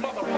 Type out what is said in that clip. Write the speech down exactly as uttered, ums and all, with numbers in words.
Motherfucker.